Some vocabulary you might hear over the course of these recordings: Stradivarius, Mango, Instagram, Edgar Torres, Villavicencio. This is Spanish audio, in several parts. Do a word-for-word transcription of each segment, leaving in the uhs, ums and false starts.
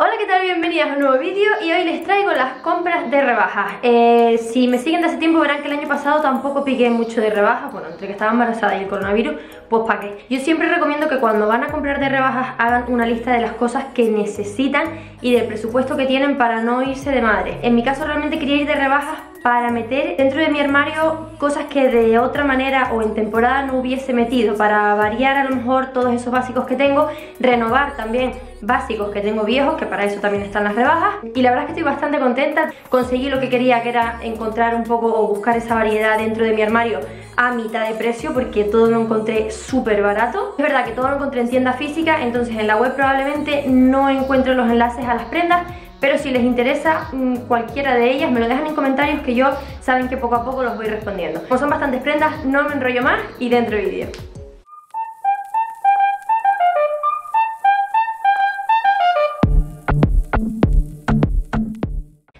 Hola, ¿qué tal? Bienvenidas a un nuevo vídeo y hoy les traigo las compras de rebajas. eh, Si me siguen de hace tiempo verán que el año pasado tampoco piqué mucho de rebajas. Bueno, entre que estaba embarazada y el coronavirus, pues para qué. Yo siempre recomiendo que cuando van a comprar de rebajas hagan una lista de las cosas que necesitan y del presupuesto que tienen para no irse de madre. En mi caso realmente quería ir de rebajas para meter dentro de mi armario cosas que de otra manera o en temporada no hubiese metido, para variar a lo mejor todos esos básicos que tengo, renovar también básicos que tengo viejos, que para eso también están las rebajas. Y la verdad es que estoy bastante contenta. Conseguí lo que quería, que era encontrar un poco o buscar esa variedad dentro de mi armario a mitad de precio, porque todo lo encontré súper barato. Es verdad que todo lo encontré en tienda física, entonces en la web probablemente no encuentro los enlaces a las prendas, pero si les interesa cualquiera de ellas me lo dejan en comentarios, que yo saben que poco a poco los voy respondiendo. Como son bastantes prendas, no me enrollo más y dentro vídeo.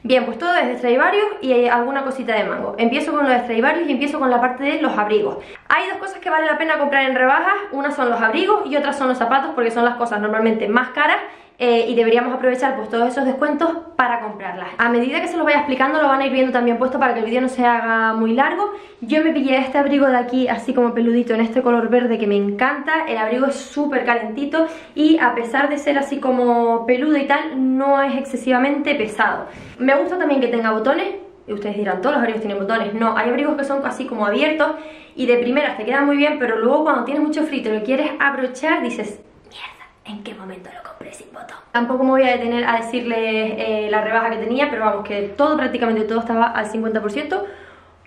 Bien, pues todo es de Stradivarius y hay alguna cosita de Mango. Empiezo con lo de Stradivarius y empiezo con la parte de los abrigos. Hay dos cosas que vale la pena comprar en rebajas. Una son los abrigos y otras son los zapatos, porque son las cosas normalmente más caras. Eh, y deberíamos aprovechar pues todos esos descuentos para comprarlas. A medida que se los vaya explicando lo van a ir viendo también puesto para que el vídeo no se haga muy largo. Yo me pillé este abrigo de aquí así como peludito, en este color verde que me encanta. El abrigo es súper calentito y a pesar de ser así como peludo y tal, no es excesivamente pesado. Me gusta también que tenga botones. Y ustedes dirán, todos los abrigos tienen botones. No, hay abrigos que son así como abiertos y de primeras te quedan muy bien, pero luego cuando tienes mucho frío y te lo quieres abrochar dices, mierda, ¿en qué momento lo compré sin botón? Tampoco me voy a detener a decirles eh, la rebaja que tenía, pero vamos, que todo, prácticamente todo estaba al cincuenta por ciento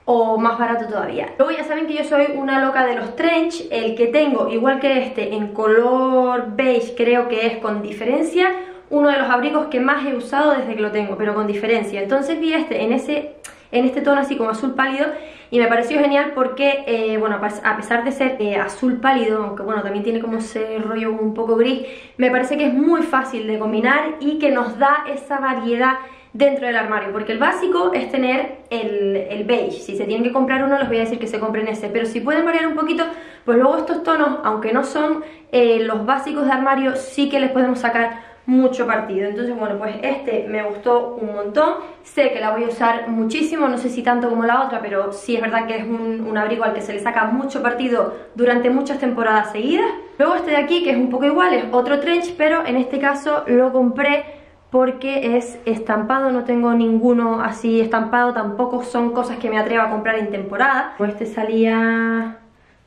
o más barato todavía. Luego ya saben que yo soy una loca de los trench. El que tengo, igual que este, en color beige, creo que es con diferencia uno de los abrigos que más he usado desde que lo tengo, pero con diferencia. Entonces vi este en ese... en este tono así como azul pálido y me pareció genial porque, eh, bueno, a pesar de ser eh, azul pálido, aunque bueno, también tiene como ese rollo un poco gris, me parece que es muy fácil de combinar y que nos da esa variedad dentro del armario, porque el básico es tener el, el beige. Si se tienen que comprar uno, les voy a decir que se compren ese, pero si pueden variar un poquito, pues luego estos tonos, aunque no son eh, los básicos de armario, sí que les podemos sacar mucho partido. Entonces bueno, pues este me gustó un montón. Sé que la voy a usar muchísimo, no sé si tanto como la otra, pero sí es verdad que es un, un abrigo al que se le saca mucho partido durante muchas temporadas seguidas. Luego este de aquí, que es un poco igual, es otro trench, pero en este caso lo compré porque es estampado. No tengo ninguno así estampado, tampoco son cosas que me atrevo a comprar en temporada. Este salía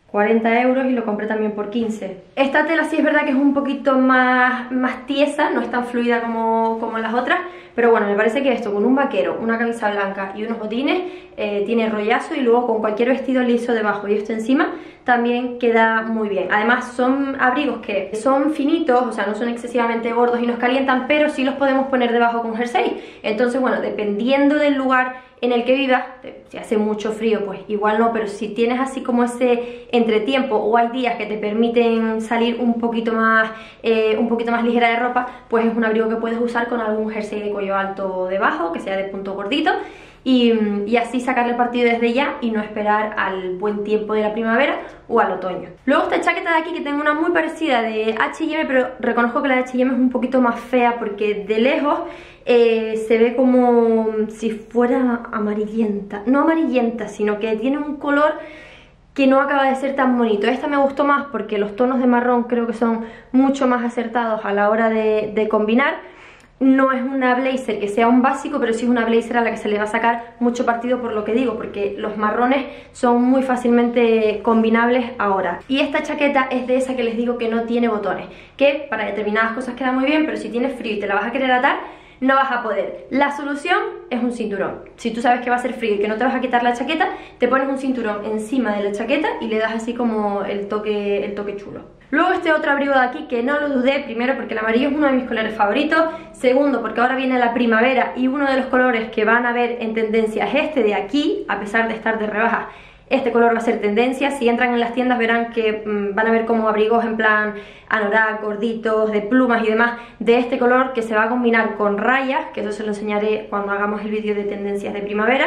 cuarenta euros y lo compré también por quince. Esta tela sí es verdad que es un poquito más, más tiesa, no es tan fluida como, como las otras, pero bueno, me parece que esto con un vaquero, una camisa blanca y unos botines, eh, tiene rollazo, y luego con cualquier vestido liso debajo y esto encima también queda muy bien. Además son abrigos que son finitos, o sea, no son excesivamente gordos y nos calientan, pero sí los podemos poner debajo con jersey. Entonces bueno, dependiendo del lugar en el que vivas, si hace mucho frío pues igual no, pero si tienes así como ese entretiempo o hay días que te permiten salir un poquito más eh, un poquito más ligera de ropa, pues es un abrigo que puedes usar con algún jersey de cuello alto debajo, que sea de punto gordito, y, y así sacarle partido desde ya y no esperar al buen tiempo de la primavera o al otoño. Luego esta chaqueta de aquí, que tengo una muy parecida de H y M, pero reconozco que la de H y M es un poquito más fea porque de lejos Eh, se ve como si fuera amarillenta. No amarillenta, sino que tiene un color que no acaba de ser tan bonito. Esta me gustó más porque los tonos de marrón creo que son mucho más acertados a la hora de, de combinar. No es una blazer que sea un básico, pero sí es una blazer a la que se le va a sacar mucho partido, por lo que digo, porque los marrones son muy fácilmente combinables ahora. Y esta chaqueta es de esa que les digo que no tiene botones, que para determinadas cosas queda muy bien, pero si tienes frío y te la vas a querer atar, no vas a poder. La solución es un cinturón. Si tú sabes que va a ser frío y que no te vas a quitar la chaqueta, te pones un cinturón encima de la chaqueta y le das así como el toque, el toque chulo. Luego este otro abrigo de aquí, que no lo dudé, primero porque el amarillo es uno de mis colores favoritos, segundo porque ahora viene la primavera y uno de los colores que van a ver en tendencia es este de aquí. A pesar de estar de rebaja, este color va a ser tendencia. Si entran en las tiendas verán que mmm, van a ver como abrigos en plan anorak, gorditos, de plumas y demás, de este color, que se va a combinar con rayas, que eso se lo enseñaré cuando hagamos el vídeo de tendencias de primavera.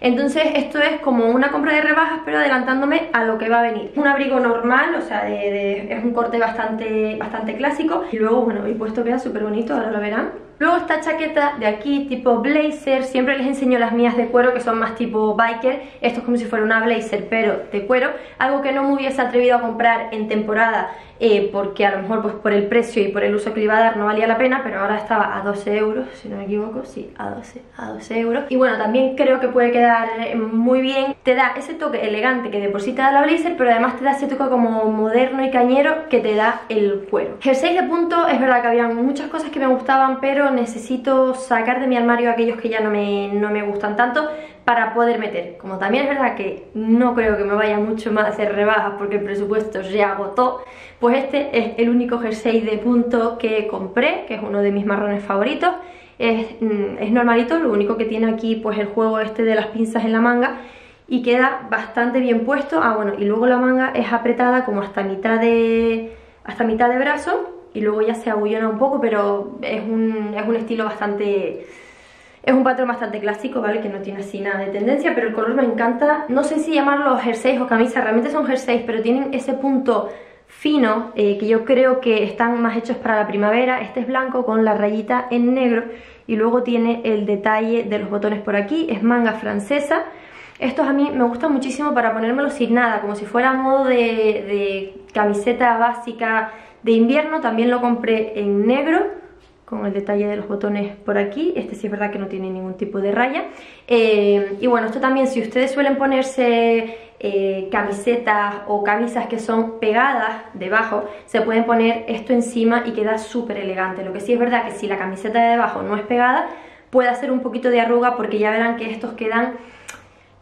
Entonces esto es como una compra de rebajas, pero adelantándome a lo que va a venir. Un abrigo normal, o sea, de, de, es un corte bastante, bastante clásico. Y luego, bueno, el puesto queda súper bonito, ahora lo verán. Luego esta chaqueta de aquí tipo blazer, siempre les enseño las mías de cuero que son más tipo biker. Esto es como si fuera una blazer pero de cuero, algo que no me hubiese atrevido a comprar en temporada eh, porque a lo mejor pues por el precio y por el uso que le iba a dar no valía la pena, pero ahora estaba a doce euros, si no me equivoco, sí, a doce euros. Y bueno, también creo que puede quedar muy bien, te da ese toque elegante que de por sí te da la blazer, pero además te da ese toque como moderno y cañero que te da el cuero. Jersey de punto, es verdad que había muchas cosas que me gustaban, pero necesito sacar de mi armario aquellos que ya no me, no me gustan tanto para poder meter. Como también es verdad que no creo que me vaya mucho más a hacer rebajas porque el presupuesto se agotó, pues este es el único jersey de punto que compré, que es uno de mis marrones favoritos. Es, es normalito, lo único que tiene aquí pues el juego este de las pinzas en la manga y queda bastante bien puesto. Ah bueno, y luego la manga es apretada como hasta mitad de, hasta mitad de brazo y luego ya se agullona un poco, pero es un, es un estilo bastante... Es un patrón bastante clásico, ¿vale? Que no tiene así nada de tendencia, pero el color me encanta. No sé si llamarlo jerseys o camisas, realmente son jerseys, pero tienen ese punto fino eh, que yo creo que están más hechos para la primavera. Este es blanco con la rayita en negro y luego tiene el detalle de los botones por aquí, es manga francesa. Estos a mí me gustan muchísimo para ponérmelo sin nada, como si fuera modo de, de camiseta básica de invierno. También lo compré en negro, con el detalle de los botones por aquí. Este sí es verdad que no tiene ningún tipo de raya. Eh, y bueno, esto también, si ustedes suelen ponerse eh, camisetas o camisas que son pegadas debajo, se pueden poner esto encima y queda súper elegante. Lo que sí es verdad que si la camiseta de debajo no es pegada, puede hacer un poquito de arruga, porque ya verán que estos quedan...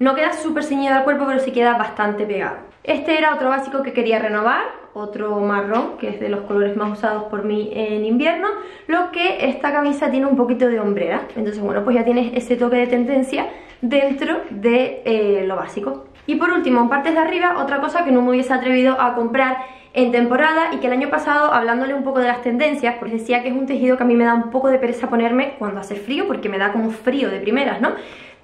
No queda súper ceñido al cuerpo, pero sí queda bastante pegado. Este era otro básico que quería renovar, otro marrón, que es de los colores más usados por mí en invierno. Lo que esta camisa tiene un poquito de hombrera, entonces bueno, pues ya tienes ese toque de tendencia dentro de eh, lo básico. Y por último, en partes de arriba, otra cosa que no me hubiese atrevido a comprar en temporada y que el año pasado, hablándole un poco de las tendencias, pues decía que es un tejido que a mí me da un poco de pereza ponerme cuando hace frío, porque me da como frío de primeras, ¿no?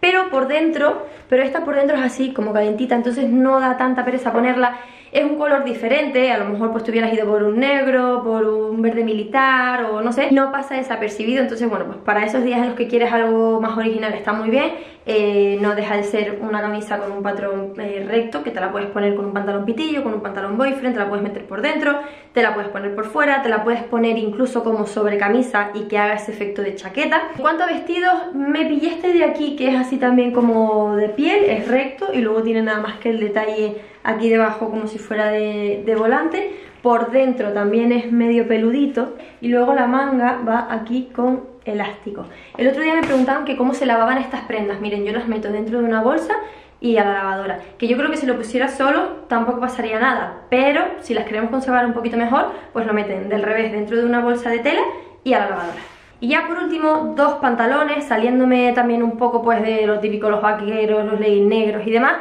Pero por dentro, pero esta por dentro es así como calentita, entonces no da tanta pereza ponerla. Es un color diferente, a lo mejor pues te hubieras ido por un negro, por un verde militar o no sé, no pasa desapercibido. Entonces bueno, pues para esos días en los que quieres algo más original está muy bien. eh, No deja de ser una camisa con un patrón eh, recto, que te la puedes poner con un pantalón pitillo, con un pantalón boyfriend, te la puedes meter por dentro, te la puedes poner por fuera, te la puedes poner incluso como sobrecamisa y que haga ese efecto de chaqueta. En cuanto a vestidos, me pillé este de aquí, que es así también como de piel, es recto y luego tiene nada más que el detalle aquí debajo como si fuera de, de volante. Por dentro también es medio peludito y luego la manga va aquí con elástico. El otro día me preguntaban que cómo se lavaban estas prendas. Miren, yo las meto dentro de una bolsa y a la lavadora, que yo creo que si lo pusiera solo tampoco pasaría nada, pero si las queremos conservar un poquito mejor, pues lo meten del revés dentro de una bolsa de tela y a la lavadora. Y ya por último, dos pantalones, saliéndome también un poco pues de lo típico, los vaqueros, los leggings negros y demás.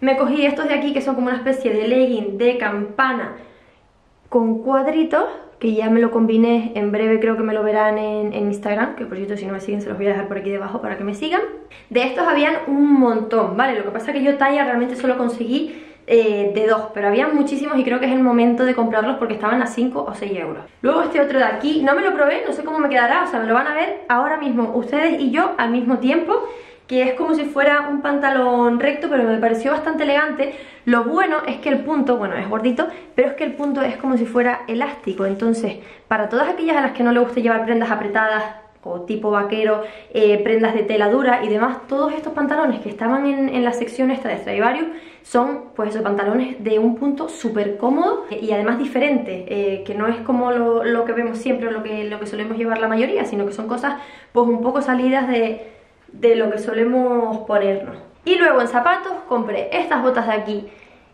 Me cogí estos de aquí, que son como una especie de legging de campana con cuadritos, que ya me lo combiné, en breve creo que me lo verán en, en Instagram, que por cierto si no me siguen se los voy a dejar por aquí debajo para que me sigan. De estos habían un montón, ¿vale? Lo que pasa es que yo talla realmente solo conseguí Eh, de dos, pero había muchísimos y creo que es el momento de comprarlos porque estaban a cinco o seis euros. Luego este otro de aquí, no me lo probé, no sé cómo me quedará, o sea, me lo van a ver ahora mismo ustedes y yo al mismo tiempo, que es como si fuera un pantalón recto, pero me pareció bastante elegante. Lo bueno es que el punto, bueno, es gordito, pero es que el punto es como si fuera elástico. Entonces, para todas aquellas a las que no les guste llevar prendas apretadas o tipo vaquero, eh, prendas de tela dura y demás, todos estos pantalones que estaban en, en la sección esta de Stradivarius son pues esos pantalones de un punto súper cómodo y además diferente, eh, que no es como lo, lo que vemos siempre o lo que, lo que solemos llevar la mayoría, sino que son cosas pues un poco salidas de, de lo que solemos ponernos. Y luego en zapatos compré estas botas de aquí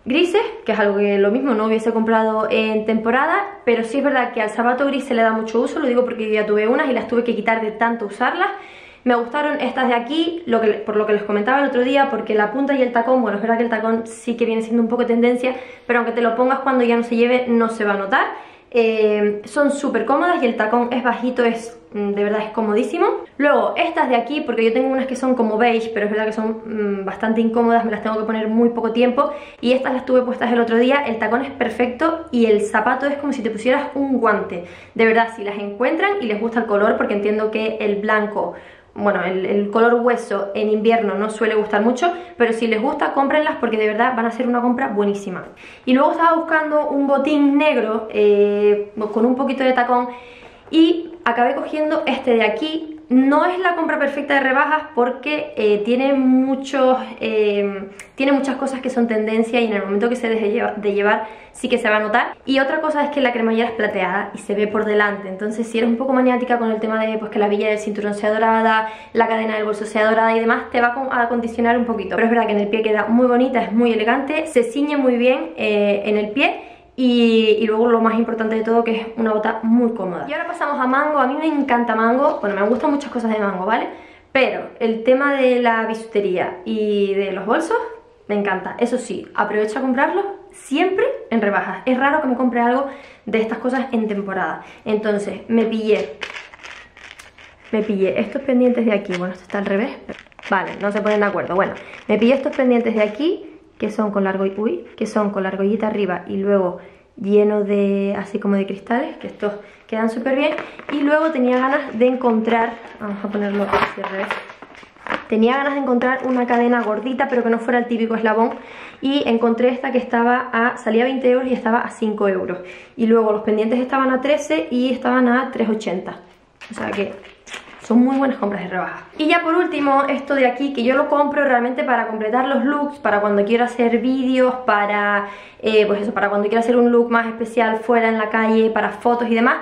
grises, que es algo que lo mismo no hubiese comprado en temporada, pero sí es verdad que al zapato gris se le da mucho uso. Lo digo porque yo ya tuve unas y las tuve que quitar de tanto usarlas. Me gustaron estas de aquí, lo que, por lo que les comentaba el otro día, porque la punta y el tacón, bueno, es verdad que el tacón sí que viene siendo un poco tendencia, pero aunque te lo pongas cuando ya no se lleve no se va a notar. eh, son súper cómodas y el tacón es bajito, es de verdad es comodísimo. Luego estas de aquí, porque yo tengo unas que son como beige, pero es verdad que son mmm, bastante incómodas, me las tengo que poner muy poco tiempo, y estas las tuve puestas el otro día. El tacón es perfecto y el zapato es como si te pusieras un guante. De verdad, si las encuentran y les gusta el color, porque entiendo que el blanco, bueno, el, el color hueso en invierno no suele gustar mucho, pero si les gusta, cómprenlas, porque de verdad van a ser una compra buenísima. Y luego estaba buscando un botín negro eh, con un poquito de tacón y acabé cogiendo este de aquí. No es la compra perfecta de rebajas porque eh, tiene muchos, eh, tiene muchas cosas que son tendencia, y en el momento que se deje lleva, de llevar sí que se va a notar. Y otra cosa es que la cremallera es plateada y se ve por delante. Entonces, si eres un poco maniática con el tema de pues, que la villa del cinturón sea dorada, la cadena del bolso sea dorada y demás, te va a acondicionar un poquito. Pero es verdad que en el pie queda muy bonita, es muy elegante, se ciñe muy bien eh, en el pie. Y, y luego lo más importante de todo, que es una bota muy cómoda. Y ahora pasamos a Mango. A mí me encanta Mango, bueno, me gustan muchas cosas de Mango, ¿vale? Pero el tema de la bisutería y de los bolsos, me encanta. Eso sí, aprovecho a comprarlos siempre en rebajas. Es raro que me compre algo de estas cosas en temporada. Entonces, me pillé Me pillé estos pendientes de aquí. Bueno, esto está al revés, pero... vale, no se ponen de acuerdo. Bueno, me pillé estos pendientes de aquí, que son con la argollita, uy, que son con la argollita arriba y luego lleno de, así como de cristales, que estos quedan súper bien. Y luego tenía ganas de encontrar, vamos a ponerlo hacia el revés, tenía ganas de encontrar una cadena gordita, pero que no fuera el típico eslabón, y encontré esta que estaba a, salía a veinte euros y estaba a cinco euros. Y luego los pendientes estaban a trece y estaban a tres ochenta, o sea que... son muy buenas compras de rebaja. Y ya por último, esto de aquí, que yo lo compro realmente para completar los looks, para cuando quiero hacer vídeos, para eh, pues eso, para cuando quiero hacer un look más especial fuera en la calle, para fotos y demás,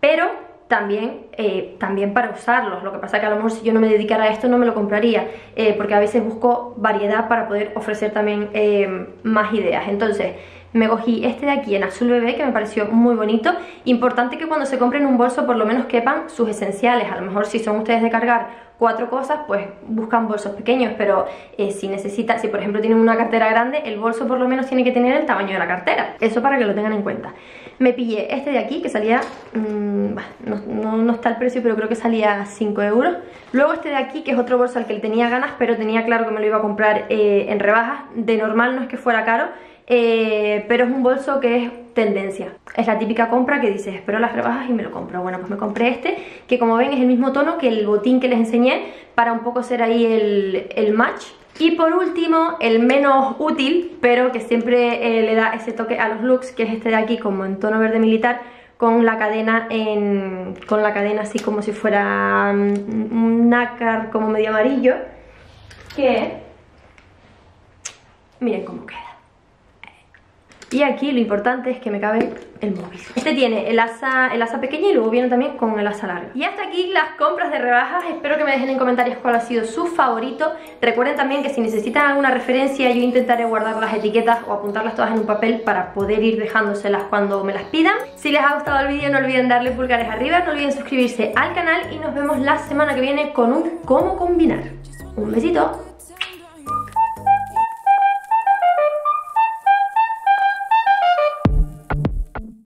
pero también, eh, también para usarlos. Lo que pasa que a lo mejor si yo no me dedicara a esto no me lo compraría, eh, porque a veces busco variedad para poder ofrecer también eh, más ideas. Entonces... me cogí este de aquí en azul bebé, que me pareció muy bonito. Importante que cuando se compren un bolso por lo menos quepan sus esenciales. A lo mejor si son ustedes de cargar cuatro cosas, pues buscan bolsos pequeños, pero eh, si necesitan, si por ejemplo tienen una cartera grande, el bolso por lo menos tiene que tener el tamaño de la cartera. Eso para que lo tengan en cuenta. Me pillé este de aquí que salía, mmm, no, no, no está el precio, pero creo que salía a cinco euros. Luego este de aquí, que es otro bolso al que le tenía ganas, pero tenía claro que me lo iba a comprar eh, en rebajas. De normal no es que fuera caro, Eh, pero es un bolso que es tendencia. Es la típica compra que dices, espero las rebajas y me lo compro. Bueno, pues me compré este, que como ven es el mismo tono que el botín que les enseñé, para un poco ser ahí el, el match. Y por último, el menos útil, pero que siempre eh, le da ese toque a los looks, que es este de aquí, como en tono verde militar, con la cadena en, con la cadena así como si fuera un nácar, como medio amarillo, que miren cómo queda. Y aquí lo importante es que me cabe el móvil. Este tiene el asa, el asa pequeña, y luego viene también con el asa larga. Y hasta aquí las compras de rebajas. Espero que me dejen en comentarios cuál ha sido su favorito. Recuerden también que si necesitan alguna referencia, yo intentaré guardar las etiquetas o apuntarlas todas en un papel para poder ir dejándoselas cuando me las pidan. Si les ha gustado el vídeo, no olviden darle pulgares arriba, no olviden suscribirse al canal y nos vemos la semana que viene con un cómo combinar. Un besito.